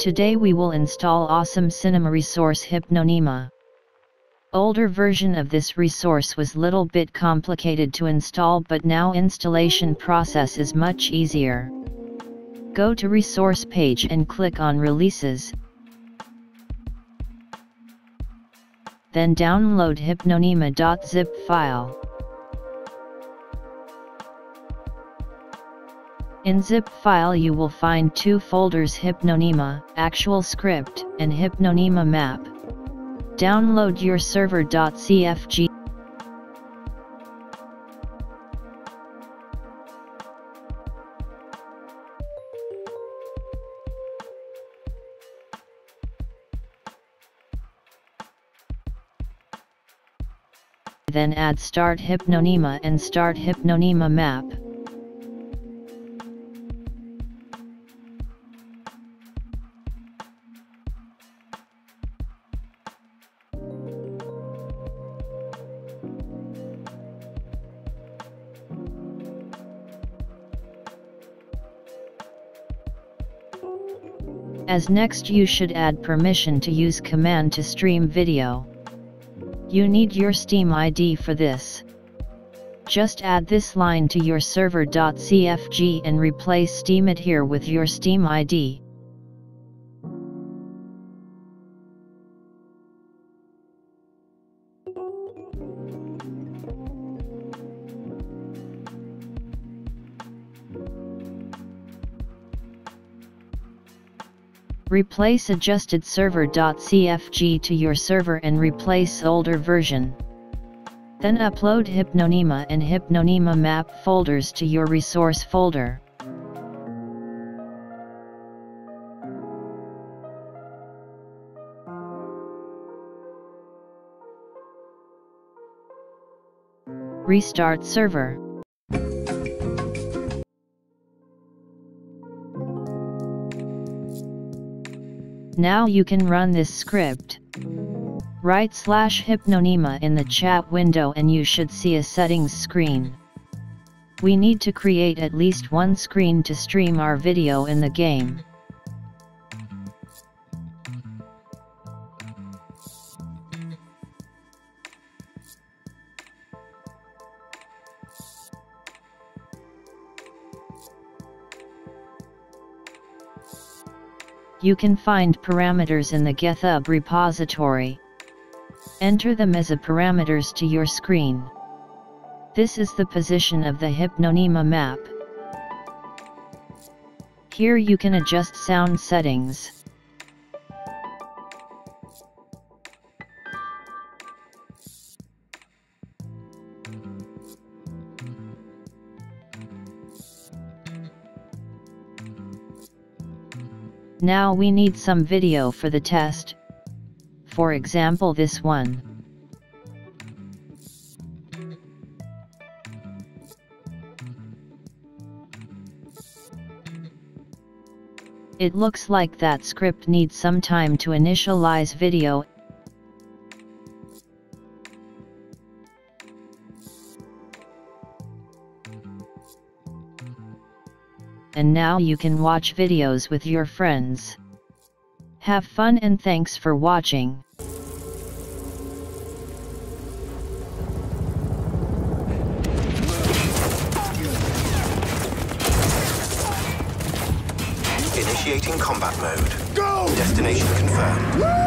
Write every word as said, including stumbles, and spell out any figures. Today we will install awesome cinema resource Hypnonema. Older version of this resource was little bit complicated to install, but now installation process is much easier. Go to resource page and click on releases. Then download hypnonema.zip file. In zip file you will find two folders: Hypnonema, actual script, and Hypnonema map. Download your server.cfg. Then add Start Hypnonema and Start Hypnonema map. As next you should add permission to use command to stream video. You need your Steam I D for this. Just add this line to your server.cfg and replace Steam I D here with your Steam I D. Replace adjusted server.cfg to your server and replace older version. Then upload Hypnonema and Hypnonema map folders to your resource folder. Restart server. Now you can run this script. Write slash hypnonema in the chat window and you should see a settings screen. We need to create at least one screen to stream our video in the game. You can find parameters in the GitHub repository. Enter them as a parameters to your screen. This is the position of the Hypnonema map. Here you can adjust sound settings. Now we need some video for the test, for example this one. It looks like that script needs some time to initialize video. And now you can watch videos with your friends. Have fun and thanks for watching. Initiating combat mode. Go! Destination confirmed.